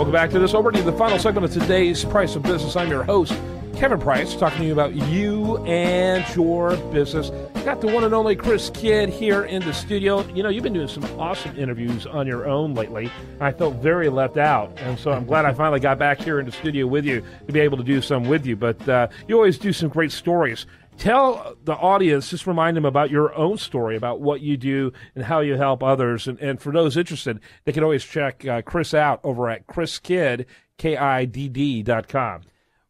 Welcome back to this over to the final segment of today's Price of Business. I'm your host, Kevin Price, talking to you about you and your business. Got the one and only Chris Kidd here in the studio. You know, you've been doing some awesome interviews on your own lately. I felt very left out, and so I'm glad I finally got back here in the studio with you to be able to do some with you. But you always do some great stories. Tell the audience, just remind them about your own story, about what you do and how you help others. And for those interested, they can always check Chris out over at ChrisKidd.com.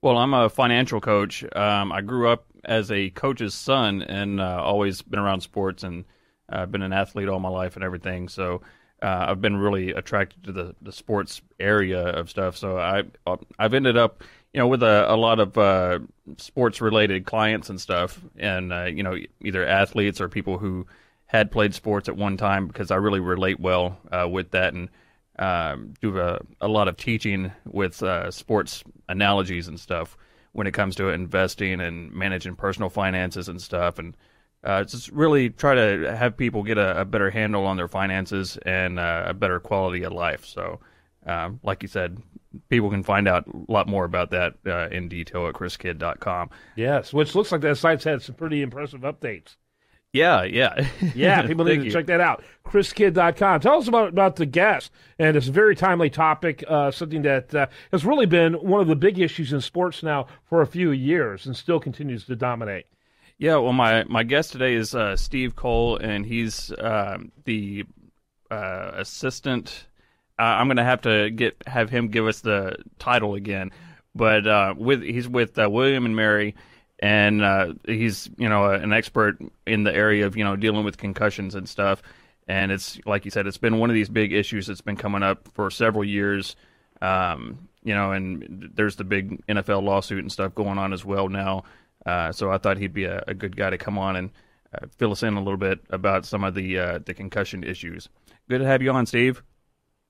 Well, I'm a financial coach. I grew up as a coach's son and always been around sports, and I've been an athlete all my life and everything. So I've been really attracted to the sports area of stuff. So I've ended up, you know, with a lot of sports-related clients and stuff, and, you know, either athletes or people who had played sports at one time, because I really relate well with that, and do a lot of teaching with sports analogies and stuff when it comes to investing and managing personal finances and stuff, and just really try to have people get a better handle on their finances and a better quality of life. So, like you said, people can find out a lot more about that in detail at ChrisKidd.com. Yes, which looks like that site's had some pretty impressive updates. Yeah. People need to check that out. ChrisKidd.com. Tell us about the guest, and it's a very timely topic, something that has really been one of the big issues in sports now for a few years and still continues to dominate. Yeah, well, my guest today is Steve Cole, and he's the assistant. I'm gonna have to have him give us the title again, but he's with William and Mary, and he's, you know, an expert in the area of, you know, dealing with concussions and stuff. And it's like you said, it's been one of these big issues that's been coming up for several years, you know. And there's the big NFL lawsuit and stuff going on as well now. So I thought he'd be a good guy to come on and fill us in a little bit about some of the concussion issues. Good to have you on, Steve.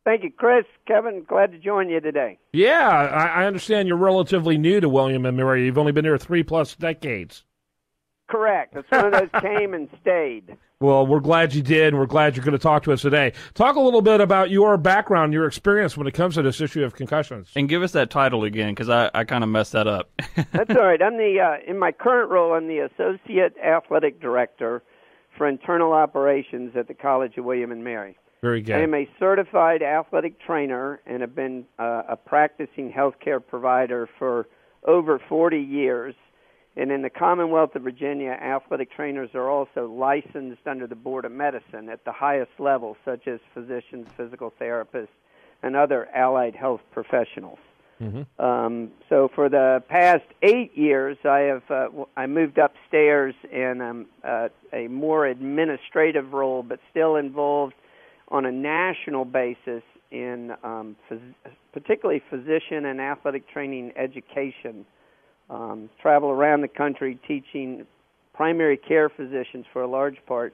Thank you, Chris. Kevin, glad to join you today. Yeah, I understand you're relatively new to William & Mary. You've only been here 3+ decades. Correct. That's one of those came and stayed. Well, we're glad you did, and we're glad you're going to talk to us today. Talk a little bit about your background, your experience when it comes to this issue of concussions. And give us that title again, because I kind of messed that up. That's all right. I'm in my current role, I'm the Associate Athletic Director for Internal Operations at the College of William & Mary. Very good. I am a certified athletic trainer and have been a practicing healthcare provider for over 40 years. And in the Commonwealth of Virginia, athletic trainers are also licensed under the Board of Medicine at the highest level, such as physicians, physical therapists, and other allied health professionals. Mm-hmm. So for the past 8 years, I moved upstairs and I'm a more administrative role, but still involved on a national basis in particularly physician and athletic training education. Travel around the country teaching primary care physicians, for a large part,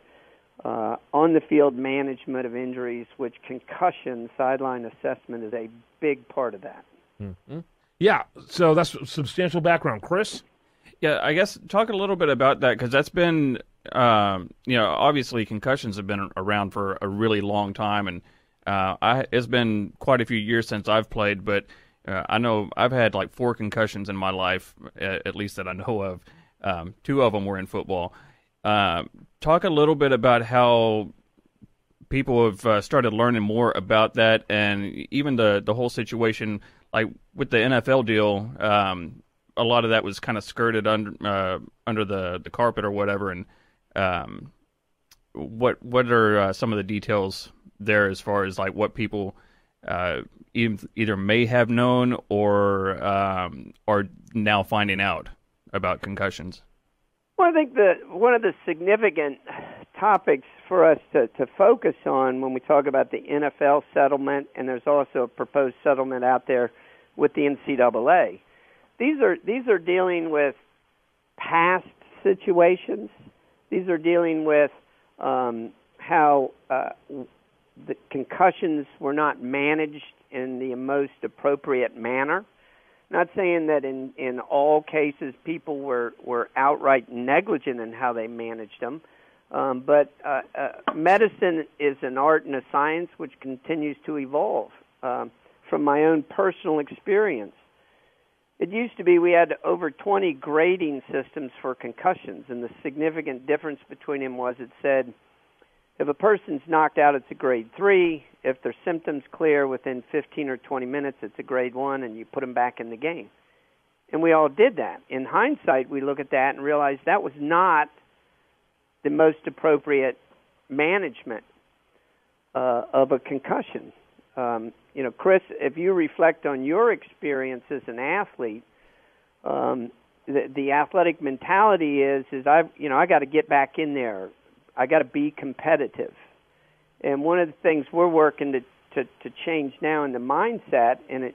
on-the-field management of injuries, which concussion sideline assessment is a big part of that. Mm-hmm. Yeah, so that's substantial background. Chris? Yeah, I guess talk a little bit about that, because that's been... you know, obviously concussions have been around for a really long time, and it's been quite a few years since I've played, but I know I've had like 4 concussions in my life, at least that I know of. 2 of them were in football. Talk a little bit about how people have started learning more about that, and even the whole situation, like with the NFL deal. A lot of that was kind of skirted under the carpet or whatever, and what are some of the details there as far as like what people either may have known or are now finding out about concussions? Well, I think one of the significant topics for us to focus on when we talk about the NFL settlement, and there's also a proposed settlement out there with the NCAA. These are dealing with past situations. These are dealing with how the concussions were not managed in the most appropriate manner. Not saying that in all cases people were outright negligent in how they managed them, but medicine is an art and a science which continues to evolve. from my own personal experience. It used to be we had over 20 grading systems for concussions, and the significant difference between them was it said, if a person's knocked out, it's a grade 3. If their symptoms clear within 15 or 20 minutes, it's a grade 1, and you put them back in the game. And we all did that. In hindsight, we look at that and realize that was not the most appropriate management of a concussion. Chris, if you reflect on your experience as an athlete, the athletic mentality is I got to get back in there. I got to be competitive. And one of the things we're working to change now in the mindset, and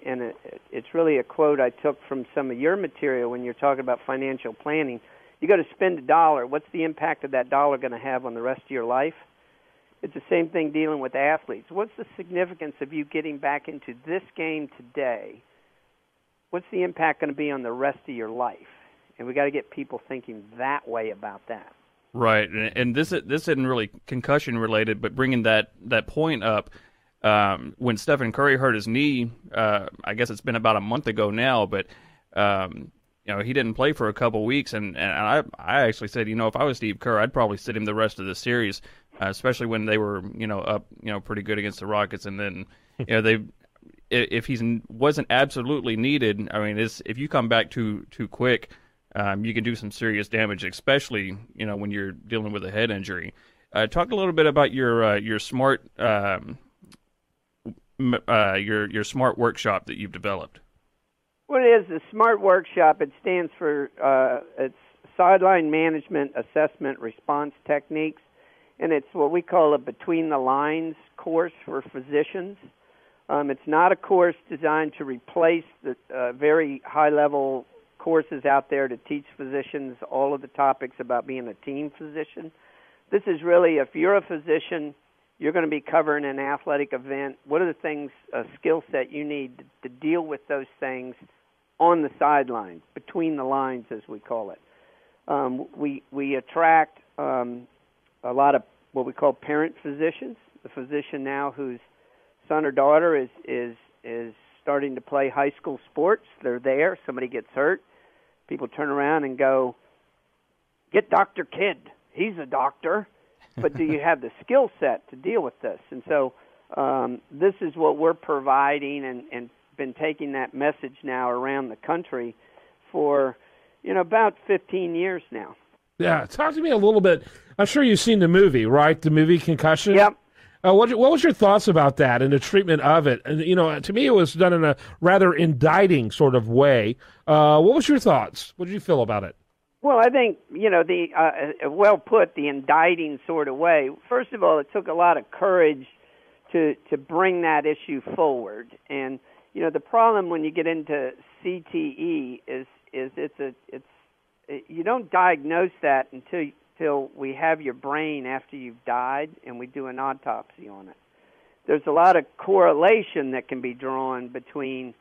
it's really a quote I took from some of your material when you're talking about financial planning. You go to spend $1, what's the impact of that dollar going to have on the rest of your life? It's the same thing dealing with athletes. What's the significance of you getting back into this game today? What's the impact going to be on the rest of your life? And we got to get people thinking that way about that. Right, and this isn't really concussion related, but bringing that point up, when Stephen Curry hurt his knee, I guess it's been about a month ago now, but he didn't play for a couple weeks, and I actually said, if I was Steve Kerr, I'd probably sit him the rest of the series, especially when they were up pretty good against the Rockets, and then if he wasn't absolutely needed, I mean, if you come back too quick. You can do some serious damage, especially when you're dealing with a head injury. Talk a little bit about your SMART your SMART workshop that you've developed. What it is the SMART workshop? It stands for it's sideline management, assessment, response techniques, and it's what we call a between the lines course for physicians. It's not a course designed to replace the very high level courses out there to teach physicians all of the topics about being a team physician. This is really, if you're a physician, you're going to be covering an athletic event. What are the things, a skill set you need to deal with those things on the sidelines, between the lines, as we call it. We attract a lot of what we call parent physicians, the physician now whose son or daughter is starting to play high school sports. They're there. Somebody gets hurt. People turn around and go, get Dr. Kidd. He's a doctor. But do you have the skill set to deal with this? And so this is what we're providing and been taking that message now around the country for, about 15 years now. Yeah. Talk to me a little bit. I'm sure you've seen the movie, right? The movie Concussion? Yep. What was your thoughts about that and the treatment of it? And, to me, it was done in a rather indicting sort of way. What was your thoughts? What did you feel about it? Well, I think, well put, the indicting sort of way. First of all, it took a lot of courage to bring that issue forward. And, the problem when you get into CTE is you don't diagnose that until we have your brain after you've died and we do an autopsy on it. There's a lot of correlation that can be drawn between,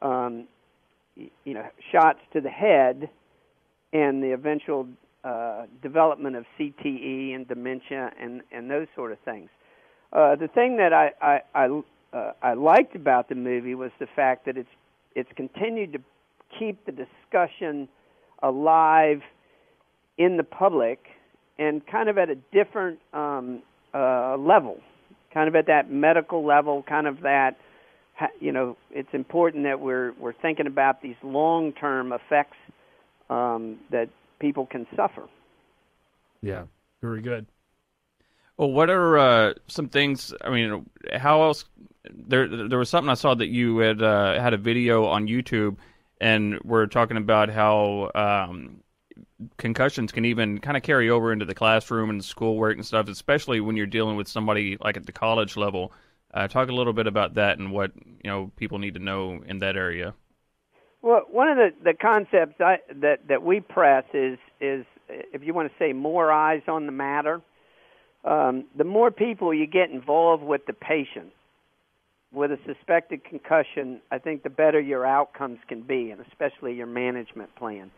shots to the head and the eventual development of CTE and dementia and those sort of things. The thing that I liked about the movie was the fact that it's continued to keep the discussion alive in the public, and kind of at a different level, kind of at that medical level, kind of that, it's important that we're thinking about these long-term effects that people can suffer. Yeah, very good. Well, what are some things, how else, there was something I saw that you had had a video on YouTube, and we're talking about how concussions can even kind of carry over into the classroom and schoolwork and stuff, especially when you're dealing with somebody like at the college level. Talk a little bit about that and what people need to know in that area. Well, one of the concepts that we press is if you want to say more eyes on the matter, the more people you get involved with the patient with a suspected concussion, I think the better your outcomes can be, and especially your management plan.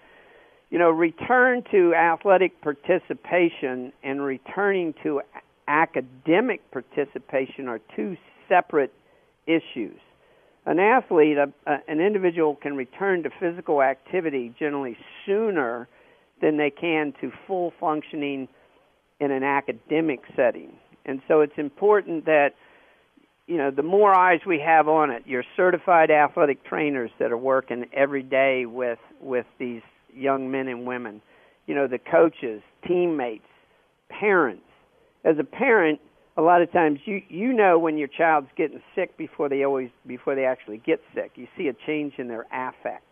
Return to athletic participation and returning to academic participation are two separate issues. an athlete, an individual can return to physical activity generally sooner than they can to full functioning in an academic setting. And so it's important that, you know, the more eyes we have on it, your certified athletic trainers that are working every day with these young men and women, you know, the coaches, teammates, parents. As a parent, a lot of times you know when your child's getting sick before they actually get sick. You see a change in their affect.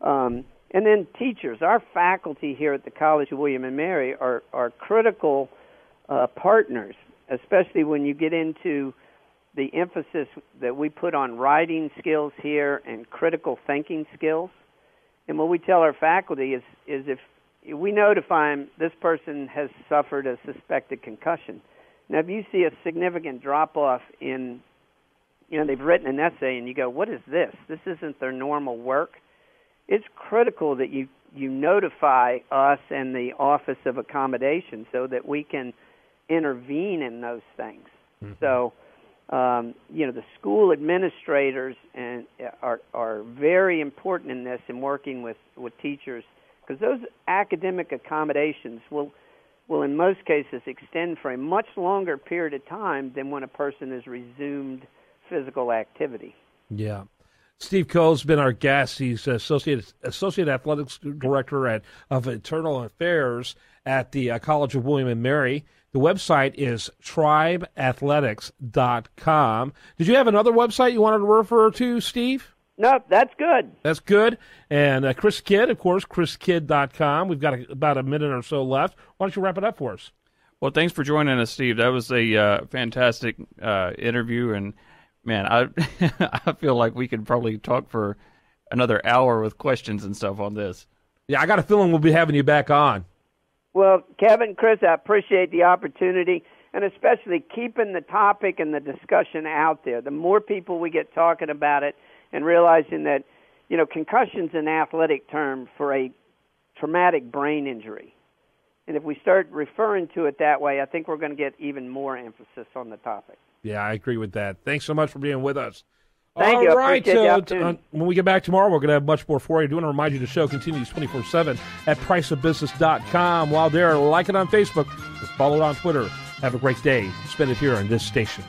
And then teachers, our faculty here at the College of William and Mary are critical partners, especially when you get into the emphasis that we put on writing skills here and critical thinking skills. And what we tell our faculty is if we notify them, this person has suffered a suspected concussion. Now, if you see a significant drop-off in, you know, they've written an essay and you go, what is this? This isn't their normal work. It's critical that you notify us and the Office of Accommodation so that we can intervene in those things. Mm-hmm. So, you know, the school administrators and are very important in this in working with teachers, because those academic accommodations will in most cases extend for a much longer period of time than when a person has resumed physical activity. Yeah. Steve Cole's been our guest. He's associate athletics director of internal affairs at the College of William and Mary. The website is tribeathletics.com. Did you have another website you wanted to refer to, Steve? Nope, that's good. That's good. And Chris Kidd, of course, ChrisKidd.com. We've got about a minute or so left. Why don't you wrap it up for us? Well, thanks for joining us, Steve. That was a fantastic interview. And, man, I feel like we could probably talk for another hour with questions and stuff on this. Yeah, I got a feeling we'll be having you back on. Well, Kevin, Chris, I appreciate the opportunity, and especially keeping the topic and the discussion out there. The more people we get talking about it, and realizing that, you know, concussion's an athletic term for a traumatic brain injury. And if we start referring to it that way, I think we're going to get even more emphasis on the topic. Yeah, I agree with that. Thanks so much for being with us. Thank you. All right, when we get back tomorrow, we're going to have much more for you. I do want to remind you the show continues 24/7 at priceofbusiness.com. While there, like it on Facebook, follow it on Twitter. Have a great day. Spend it here on this station.